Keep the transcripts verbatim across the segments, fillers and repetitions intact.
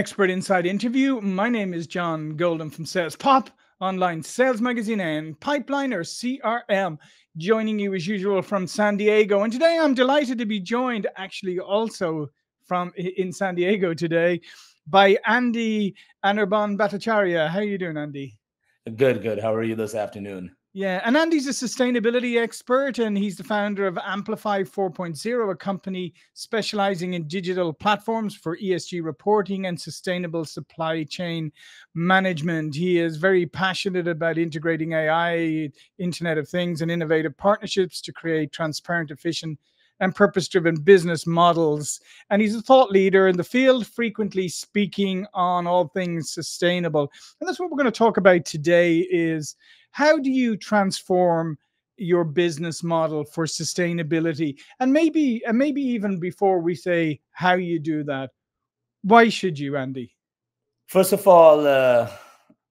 Expert Inside Interview. My name is John Golden from Sales Pop, online sales magazine, and Pipeliner C R M, joining you as usual from San Diego. And today I'm delighted to be joined actually also from in San Diego today by Andy Anirban Bhattacharya. How are you doing, Andy? Good, good. How are you this afternoon? Yeah, and Andy's a sustainability expert, and he's the founder of Amplify four point oh, a company specializing in digital platforms for E S G reporting and sustainable supply chain management. He is very passionate about integrating A I, Internet of Things, and innovative partnerships to create transparent, efficient, and purpose-driven business models. And he's a thought leader in the field, frequently speaking on all things sustainable. And that's what we're going to talk about today is how do you transform your business model for sustainability? And maybe, and maybe even before we say how you do that, why should you, Andy? First of all, uh,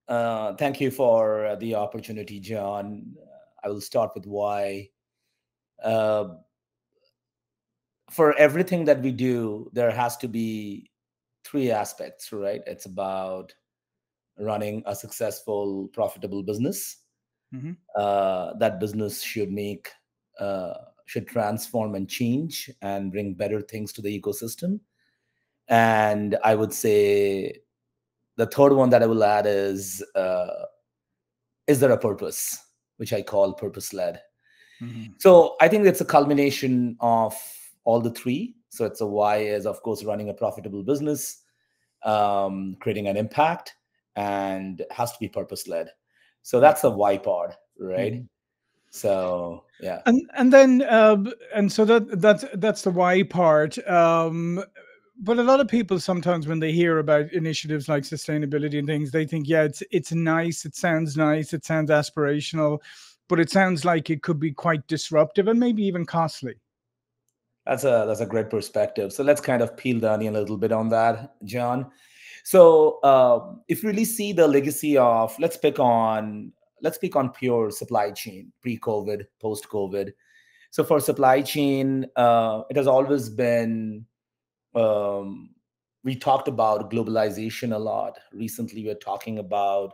uh, thank you for the opportunity, John. I will start with why. Uh, For everything that we do, there has to be three aspects, right? It's about running a successful, profitable business. Mm-hmm. Uh, that business should make, uh, should transform and change and bring better things to the ecosystem. And I would say the third one that I will add is, uh, is there a purpose, which I call purpose-led. Mm-hmm. So I think it's a culmination of all the three. So it's a why is, of course, running a profitable business, um, creating an impact, and has to be purpose-led. So that's a why part, right? Mm-hmm. So yeah. And and then uh, and so that that's that's the why part. Um, but a lot of people sometimes when they hear about initiatives like sustainability and things, they think, yeah, it's it's nice, it sounds nice, it sounds aspirational, but it sounds like it could be quite disruptive and maybe even costly. That's a that's a great perspective. So let's kind of peel the onion a little bit on that, John. So uh, if you really see the legacy of let's pick on let's pick on pure supply chain pre-COVID, post-COVID. So for supply chain, uh, it has always been um, we talked about globalization a lot. Recently, we're talking about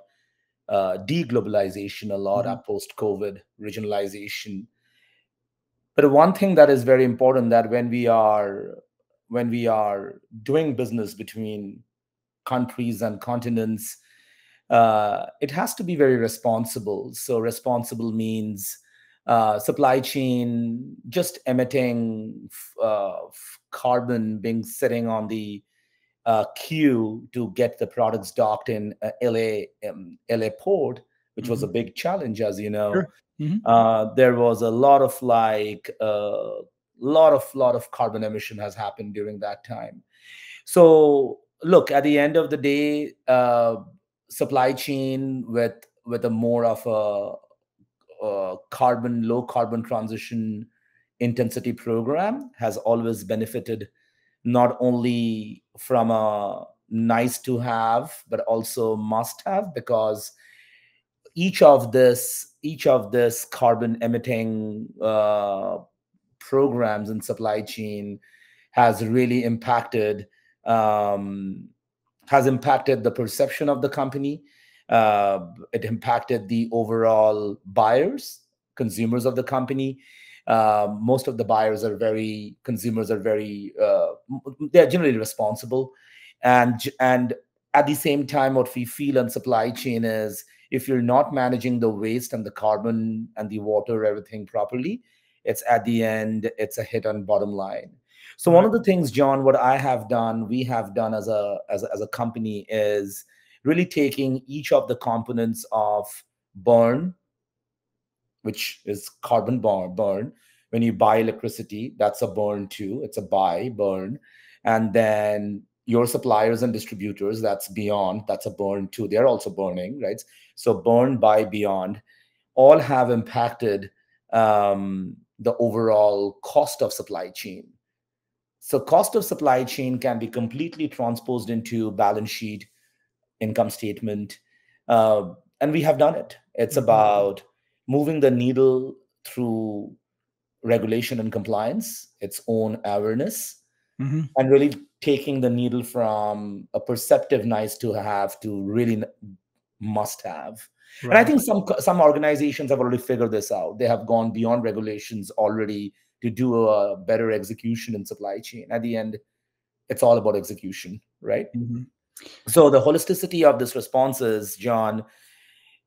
uh, de-globalization a lot. Mm-hmm. Post-COVID, regionalization. But one thing that is very important that when we are when we are doing business between countries and continents, uh, it has to be very responsible. So responsible means uh, supply chain just emitting uh, carbon being sitting on the uh, queue to get the products docked in uh, L A um, L A port, which mm-hmm. was a big challenge, as you know. Sure. Mm-hmm. Uh, there was a lot of like a uh, lot of lot of carbon emission has happened during that time. So look, at the end of the day, uh, supply chain with with a more of a, a carbon low carbon transition intensity program has always benefited not only from a nice to have but also must have, because each of this each of this carbon emitting uh, programs in supply chain has really impacted um, has impacted the perception of the company. Uh, it impacted the overall buyers, consumers of the company. Uh, most of the buyers are very consumers are very uh, they're generally responsible, and and at the same time, what we feel on supply chain is, if you're not managing the waste and the carbon and the water, everything properly, it's at the end, it's a hit on bottom line. So one of the things, John, what I have done, we have done as a, as a, as a company is really taking each of the components of burn, which is carbon burn. When you buy electricity, that's a burn too. It's a buy, burn. And then your suppliers and distributors, that's beyond, that's a burn too. They're also burning, right? So burn, buy, beyond, all have impacted um, the overall cost of supply chain. So cost of supply chain can be completely transposed into balance sheet, income statement, uh, and we have done it. It's mm-hmm. about moving the needle through regulation and compliance, its own awareness, mm-hmm. and really taking the needle from a perceptive nice to have to really must have. Right. And I think some some organizations have already figured this out. They have gone beyond regulations already to do a better execution in supply chain. At the end, it's all about execution, right? Mm-hmm. So the holisticity of this response is, John,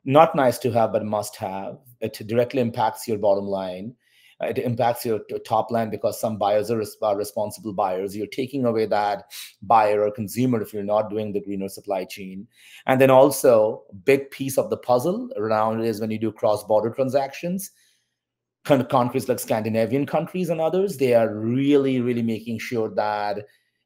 not nice to have, but must have. It directly impacts your bottom line. It impacts your top line because some buyers are, are responsible buyers. You're taking away that buyer or consumer if you're not doing the greener supply chain. And then also, a big piece of the puzzle around it is when you do cross-border transactions, kind of countries like Scandinavian countries and others, they are really, really making sure that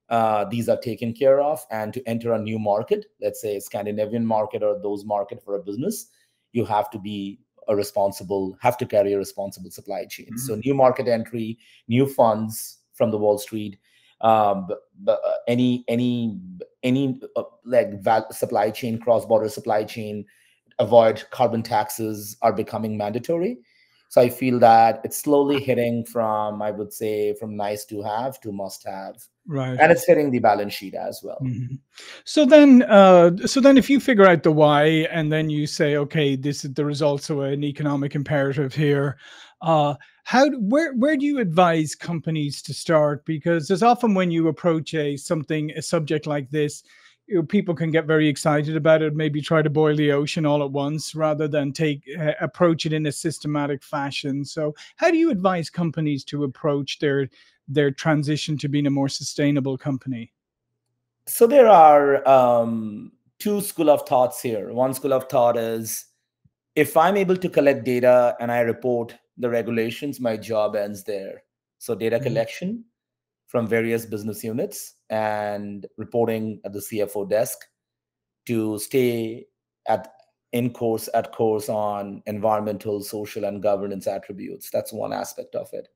uh, these are taken care of. And to enter a new market, let's say Scandinavian market or those market for a business, you have to be a responsible, have to carry a responsible supply chain. Mm-hmm. So new market entry, new funds from the Wall Street, um, but, but, uh, any any any uh, like val supply chain, cross-border supply chain, avoid carbon taxes are becoming mandatory. So I feel that it's slowly hitting from, I would say, from nice to have to must have. Right. And it's hitting the balance sheet as well. Mm-hmm. So then, uh, so then if you figure out the why, and then you say, okay, this is the results of an economic imperative here. Uh, how, where, where do you advise companies to start? Because there's often when you approach a something, a subject like this, you know, people can get very excited about it, maybe try to boil the ocean all at once rather than take uh, approach it in a systematic fashion. So how do you advise companies to approach their their transition to being a more sustainable company? So there are um, two school of thoughts here. One school of thought is, if I'm able to collect data and I report the regulations, my job ends there. So data mm-hmm. collection from various business units and reporting at the C F O desk to stay at in course at course on environmental, social, and governance attributes. That's one aspect of it.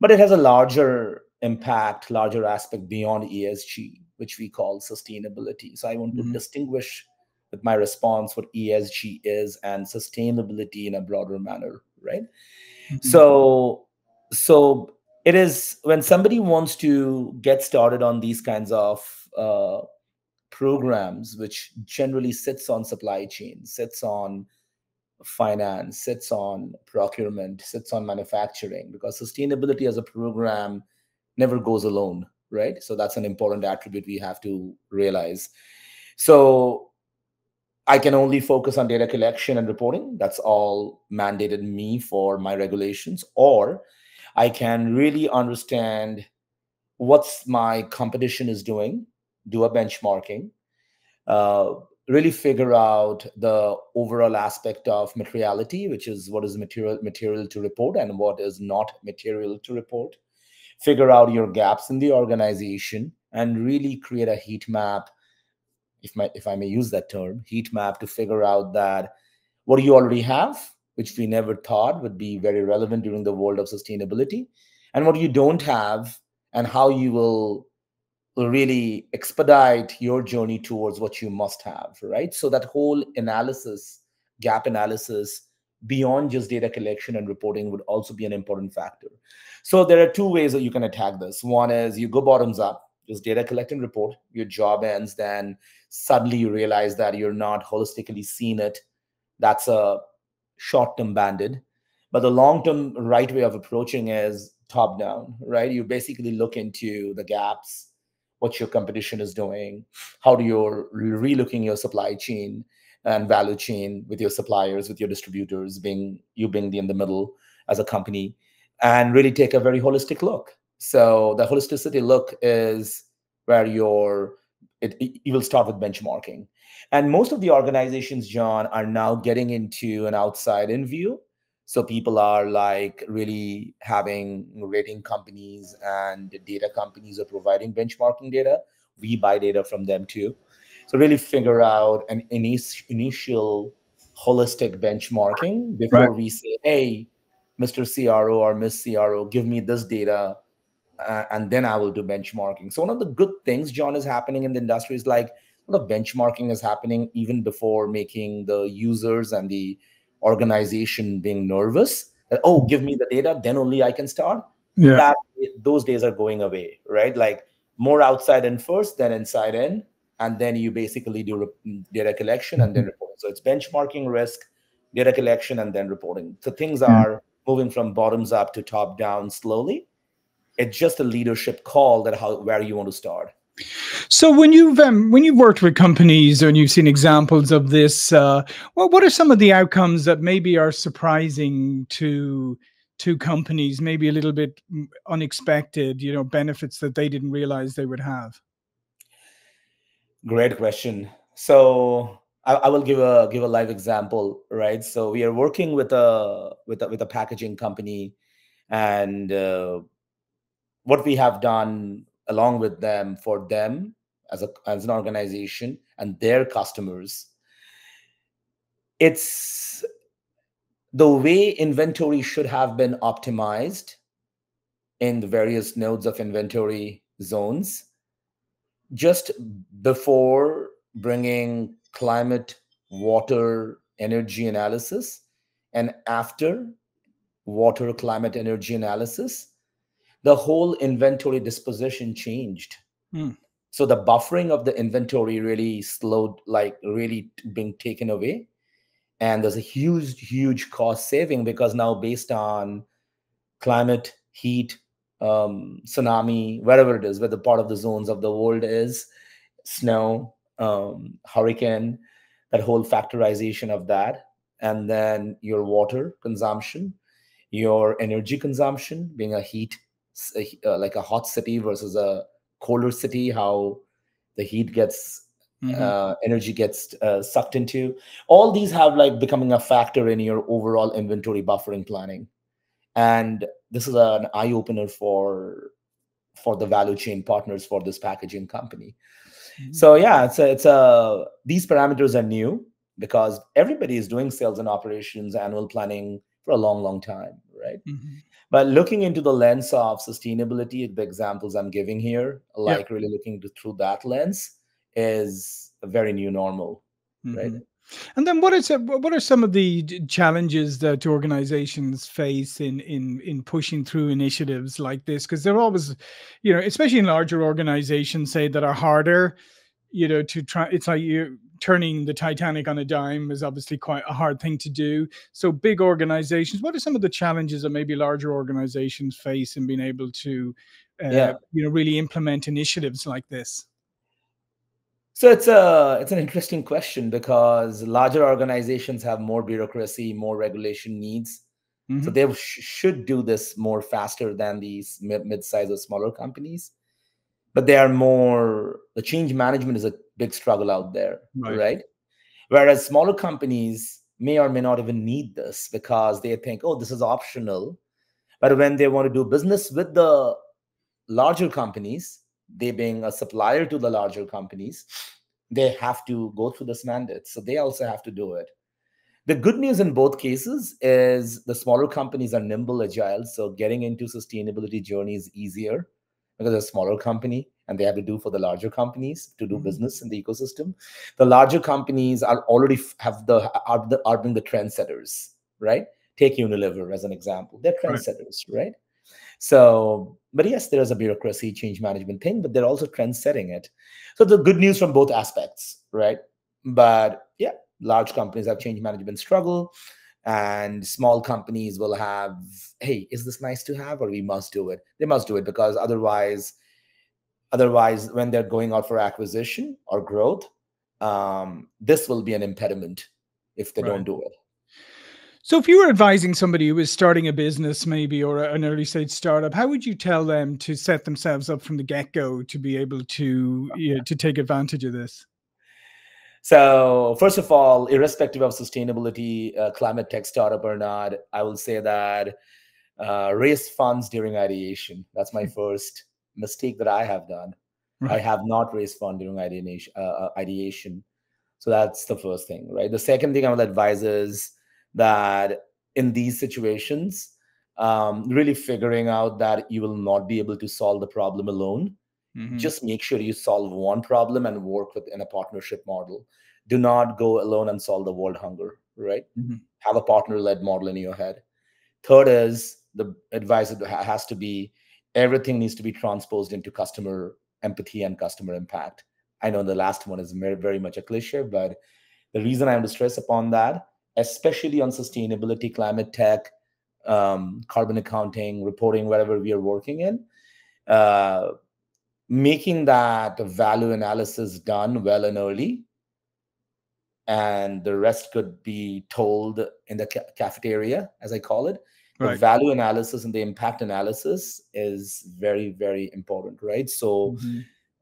But it has a larger impact, larger aspect beyond E S G, which we call sustainability. So I want to mm-hmm. distinguish with my response what E S G is and sustainability in a broader manner, right? Mm-hmm. So, so it is when somebody wants to get started on these kinds of uh, programs, which generally sits on supply chain, sits on finance, sits on procurement, sits on manufacturing, because sustainability as a program never goes alone, right? So that's an important attribute we have to realize. So I can only focus on data collection and reporting. That's all mandated me for my regulations, or I can really understand what's my competition is doing, do a benchmarking, uh, really figure out the overall aspect of materiality, which is what is material material to report and what is not material to report, figure out your gaps in the organization, and really create a heat map, if, my, if I may use that term, heat map to figure out that what do you already have, which we never thought would be very relevant during the world of sustainability, and what you don't have, and how you will really expedite your journey towards what you must have, right? So that whole analysis, gap analysis, beyond just data collection and reporting would also be an important factor. So there are two ways that you can attack this. One is you go bottoms up, just data collect and report, your job ends, then suddenly you realize that you're not holistically seeing it. That's a short-term banded, but the long-term right way of approaching is top-down, right? You basically look into the gaps, what your competition is doing, how do you're relooking your supply chain and value chain with your suppliers, with your distributors, being you being the in the middle as a company, and really take a very holistic look. So the holisticity look is where you're, it, it, you will start with benchmarking. And most of the organizations, John, are now getting into an outside-in view. So people are like really having rating companies and data companies are providing benchmarking data. We buy data from them too. So really figure out an inis initial holistic benchmarking before right. we say, hey, Mister C R O or Miss C R O, give me this data, uh, and then I will do benchmarking. So one of the good things, John, is happening in the industry is like, the benchmarking is happening even before making the users and the organization being nervous that, oh, give me the data, then only I can start. Yeah. That, those days are going away, right? Like more outside in first, then inside in, and then you basically do data collection and then reporting. So it's benchmarking, risk, data collection, and then reporting. So things are moving from bottoms up to top down slowly. It's just a leadership call that how where you want to start. So when you've um, when you've worked with companies and you've seen examples of this, uh, well, what are some of the outcomes that maybe are surprising to to companies, maybe a little bit unexpected, you know, benefits that they didn't realize they would have? Great question. So I, I will give a give a live example, right? So we are working with a with a, with a packaging company, and uh, what we have done along with them, for them as a as an organization and their customers, it's the way inventory should have been optimized in the various nodes of inventory zones just before bringing climate, water, energy analysis, and after water, climate, energy analysis, the whole inventory disposition changed. Mm. So the buffering of the inventory really slowed, like really being taken away. And there's a huge, huge cost saving because now based on climate, heat, um, tsunami, wherever it is, where the part of the zones of the world is, snow, um, hurricane, that whole factorization of that. And then your water consumption, your energy consumption, being a heat, Uh, like a hot city versus a colder city, how the heat gets, mm-hmm. uh, energy gets uh, sucked into. All these have like becoming a factor in your overall inventory buffering planning. And this is an eye-opener for, for the value chain partners for this packaging company. Mm-hmm. So yeah, it's a, it's a, these parameters are new because everybody is doing sales and operations, annual planning for a long, long time, right? Mm-hmm. But looking into the lens of sustainability, the examples I'm giving here, like yep. really looking to, through that lens, is a very new normal, mm-hmm. right? And then what is what are some of the challenges that organizations face in in in pushing through initiatives like this? Because they're always, you know, especially in larger organizations, say that are harder, you know, to try. It's like you. Turning the Titanic on a dime is obviously quite a hard thing to do. So big organizations, what are some of the challenges that maybe larger organizations face in being able to uh, yeah. you know, really implement initiatives like this? So it's a it's an interesting question because larger organizations have more bureaucracy, more regulation needs. Mm-hmm. So they sh should do this more faster than these mid-sized or smaller companies. But they are more, the change management is a big struggle out there, right. right? Whereas smaller companies may or may not even need this because they think, oh, this is optional. But when they want to do business with the larger companies, they being a supplier to the larger companies, they have to go through this mandate. So they also have to do it. The good news in both cases is the smaller companies are nimble, agile. So getting into sustainability journey is easier. Because it's a smaller company and they have to do for the larger companies to do mm-hmm. business in the ecosystem. The larger companies are already have the are, the are being the trendsetters, right? Take Unilever as an example. They're trendsetters, right. right? So, but yes, there is a bureaucracy change management thing, but they're also trendsetting it. So the good news from both aspects, right? But yeah, large companies have change management struggle and small companies will have, hey, is this nice to have or we must do it? They must do it because otherwise, otherwise when they're going out for acquisition or growth, um, this will be an impediment if they right. don't do it. So if you were advising somebody who is starting a business maybe or an early stage startup, how would you tell them to set themselves up from the get-go to be able to, you know, to take advantage of this? So first of all, irrespective of sustainability, uh, climate tech startup or not, I will say that uh, raise funds during ideation. That's my first mistake that I have done. Right. I have not raised funds during ideation, uh, ideation. So that's the first thing, right? The second thing I will advise is that in these situations, um, really figuring out that you will not be able to solve the problem alone. Mm-hmm. Just make sure you solve one problem and work within a partnership model. Do not go alone and solve the world hunger, right? Mm-hmm. Have a partner-led model in your head. Third is the advice that has to be everything needs to be transposed into customer empathy and customer impact. I know the last one is very much a cliche, but the reason I want to stress upon that, especially on sustainability, climate tech, um, carbon accounting, reporting, whatever we are working in, uh, making that value analysis done well and early, and the rest could be told in the ca cafeteria, as I call it. Right. The value analysis and the impact analysis is very, very important, right? So mm-hmm.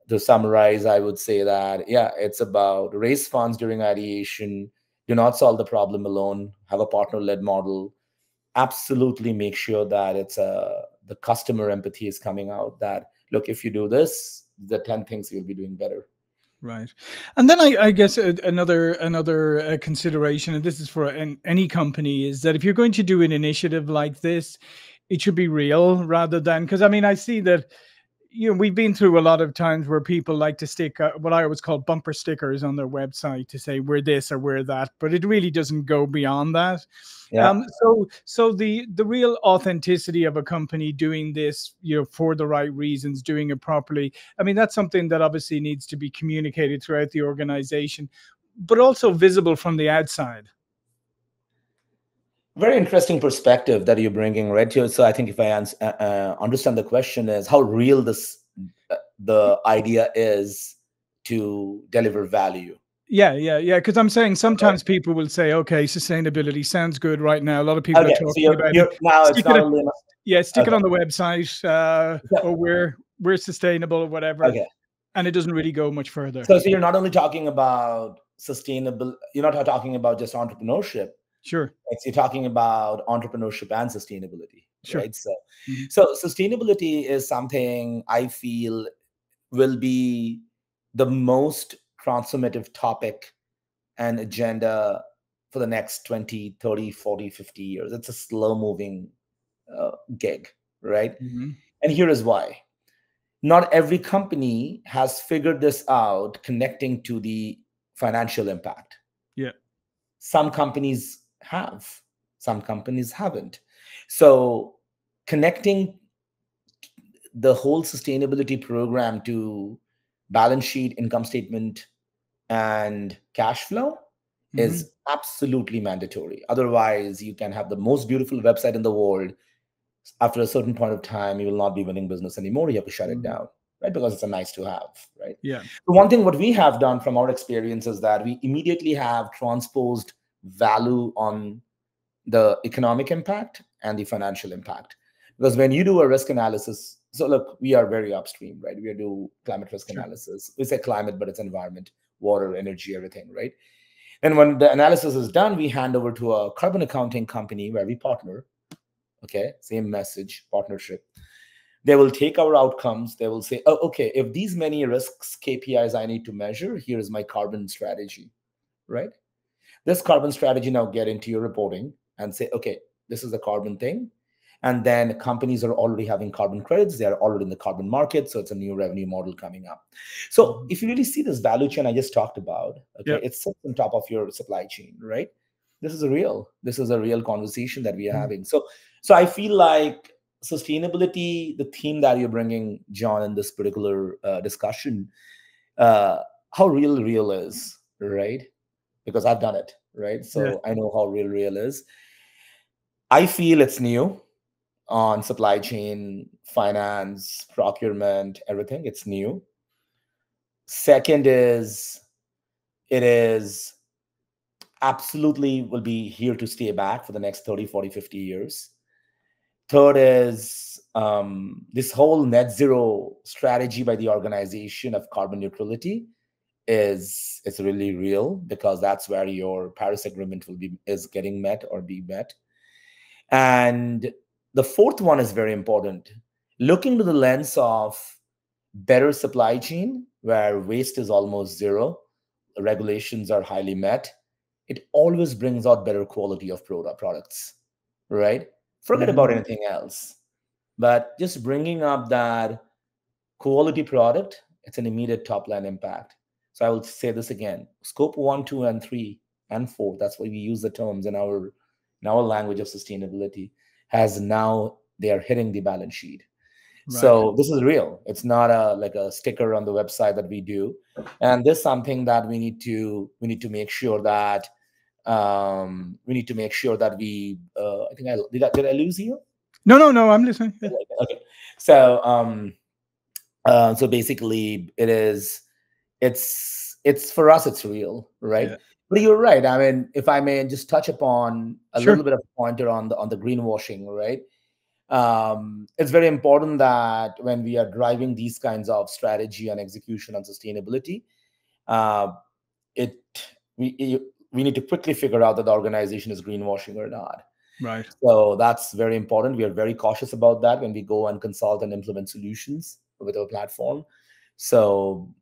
to summarize, I would say that, yeah, it's about raise funds during ideation, do not solve the problem alone, have a partner-led model, absolutely make sure that it's a, the customer empathy is coming out, that, look, if you do this, the ten things you'll be doing better. Right. And then I, I guess another another uh, consideration, and this is for an, any company, is that if you're going to do an initiative like this, it should be real rather than, because I mean, I see that, you know, we've been through a lot of times where people like to stick uh, what I always call bumper stickers on their website to say we're this or we're that, but it really doesn't go beyond that. Yeah. Um, so so the, the real authenticity of a company doing this, you know, for the right reasons, doing it properly, I mean, that's something that obviously needs to be communicated throughout the organization, but also visible from the outside. Very interesting perspective that you're bringing, right? So I think if I answer, uh, understand the question is how real this uh, the idea is to deliver value. Yeah, yeah, yeah. Because I'm saying sometimes okay. people will say, okay, sustainability sounds good right now. A lot of people okay, are talking so you're, about you're, it. Now stick it's not it on, enough. Yeah, stick okay. it on the website uh, yeah. or we're, we're sustainable or whatever. Okay. And it doesn't really go much further. So, so you're not only talking about sustainable, you're not talking about just entrepreneurship. Sure. It's, you're talking about entrepreneurship and sustainability, sure. right? So, mm-hmm. so sustainability is something I feel will be the most transformative topic and agenda for the next twenty, thirty, forty, fifty years. It's a slow-moving uh, gig, right? Mm-hmm. And here is why. Not every company has figured this out connecting to the financial impact. Yeah. Some companies have, some companies haven't. So connecting the whole sustainability program to balance sheet, income statement, and cash flow mm-hmm. is absolutely mandatory. Otherwise, you can have the most beautiful website in the world. After a certain point of time, you will not be winning business anymore. You have to shut mm-hmm. it down, right? Because it's a nice to have, right? Yeah. The one thing what we have done from our experience is that we immediately have transposed value on the economic impact and the financial impact. Because when you do a risk analysis, so look, we are very upstream, right? We do climate risk sure. analysis. We say climate, but it's environment, water, energy, everything, right? And when the analysis is done, we hand over to a carbon accounting company where we partner, okay? Same message, partnership. They will take our outcomes. They will say, oh, okay, if these many risks, K P Is I need to measure, here's my carbon strategy, right? This carbon strategy now get into your reporting and say, okay, this is the carbon thing. And then companies are already having carbon credits. They are already in the carbon market. So it's a new revenue model coming up. So if you really see this value chain I just talked about, okay, yep. it sits on top of your supply chain, right? This is a real, this is a real conversation that we are mm-hmm. having. So, so I feel like sustainability, the theme that you're bringing, John, in this particular uh, discussion, uh, how real real is, right? Because I've done it, right? So yeah. I know how real real is. I feel it's new on supply chain, finance, procurement, everything. It's new. Second is, it is absolutely will be here to stay back for the next thirty, forty, fifty years. Third is um, this whole net zero strategy by the organization of carbon neutrality is it's really real, because that's where your Paris Agreement will be is getting met or be met. And the fourth one is very important. Looking to the lens of better supply chain, where waste is almost zero, regulations are highly met, it always brings out better quality of product products, right? Forget mm-hmm. about anything else. But just bringing up that quality product, it's an immediate top-line impact. So I will say this again. Scope one, two, and three, and four, that's why we use the terms in our, in our language of sustainability, has now, they are hitting the balance sheet. Right. So this is real. It's not a like a sticker on the website that we do. And this is something that we need to we need to make sure that um, we need to make sure that we. Uh, I think I did. I, did I lose you? No, no, no. I'm listening. Yeah. Okay. So um, uh, so basically, it is. It's it's for us. It's real, right? Yeah. But you're right. I mean, if I may just touch upon a sure. little bit of a pointer on the on the greenwashing, right? Um, it's very important that when we are driving these kinds of strategy and execution and sustainability, uh, it we it, we need to quickly figure out that the organization is greenwashing or not. Right. So that's very important. We are very cautious about that when we go and consult and implement solutions with our platform. So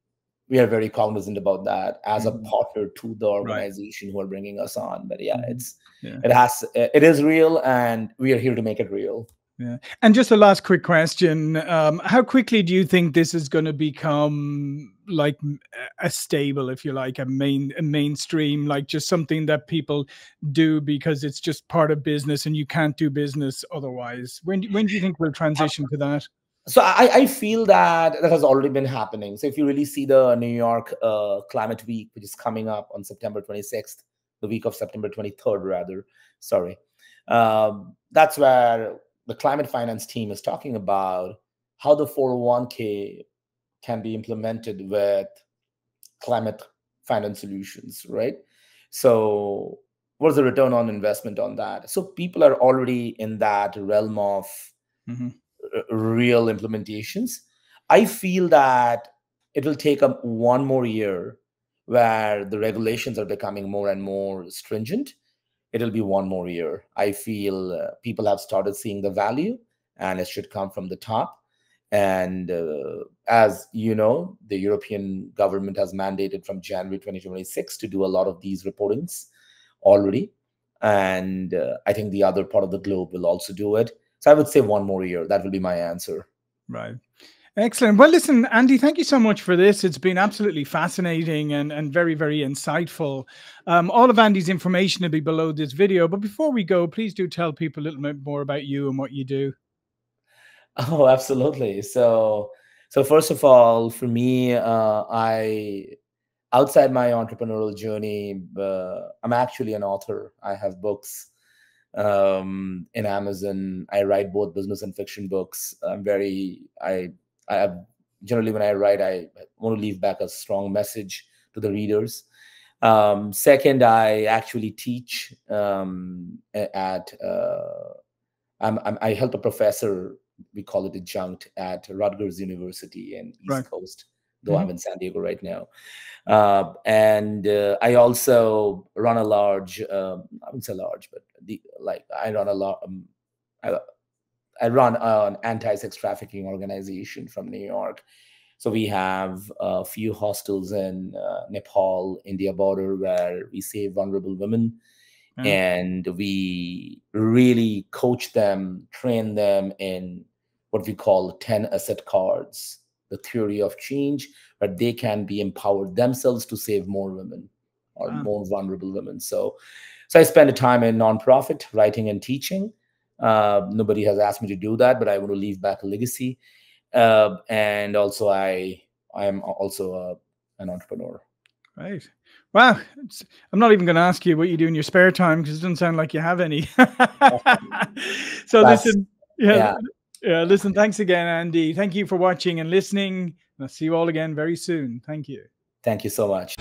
we are very cognizant about that as a partner to the organization right. who are bringing us on. But yeah, it's yeah. it has it is real, and we are here to make it real. Yeah. And just a last quick question: um, how quickly do you think this is going to become like a stable, if you like, a main a mainstream, like just something that people do because it's just part of business, and you can't do business otherwise? When when do you think we'll transition to that? So I, I feel that that has already been happening. So if you really see the New York uh, Climate Week, which is coming up on September twenty-sixth, the week of September twenty-third, rather, sorry. Um, that's where the climate finance team is talking about how the four oh one K can be implemented with climate finance solutions, right? So what's the return on investment on that? So people are already in that realm of... Mm-hmm. real implementations. I feel that it will take a, one more year where the regulations are becoming more and more stringent. It'll be one more year. I feel uh, people have started seeing the value, and it should come from the top. And uh, as you know, the European government has mandated from January twenty twenty-six to do a lot of these reportings already. And uh, I think the other part of the globe will also do it. So I would say one more year. That will be my answer. Right. Excellent. Well, listen, Andy, thank you so much for this. It's been absolutely fascinating and, and very, very insightful. Um, all of Andy's information will be below this video. But before we go, please do tell people a little bit more about you and what you do. Oh, absolutely. So, so first of all, for me, uh, I, outside my entrepreneurial journey, uh, I'm actually an author. I have books. Um, in Amazon, I write both business and fiction books. I'm very, I, I have, generally when I write, I want to leave back a strong message to the readers. Um, second, I actually teach um, at, uh, I'm, I'm, I help a professor, we call it adjunct, at Rutgers University in East right. Coast, though mm-hmm. I'm in San Diego right now. Uh, and uh, I also run a large, um, I wouldn't say large, but the, like I run a lot, um, I, I run an anti-sex trafficking organization from New York. So we have a few hostels in uh, Nepal, India border, where we save vulnerable women. Mm. And we really coach them, train them in what we call ten asset cards. The theory of change, where they can be empowered themselves to save more women or wow. more vulnerable women. So, so I spend a time in nonprofit writing and teaching. Uh, nobody has asked me to do that, but I want to leave back a legacy. Uh, and also, I I am also a, an entrepreneur. Right. Wow. It's, I'm not even going to ask you what you do in your spare time because it doesn't sound like you have any. so That's, listen, yeah. yeah. Yeah, listen, thanks again, Andy. Thank you for watching and listening. And I'll see you all again very soon. Thank you. Thank you so much.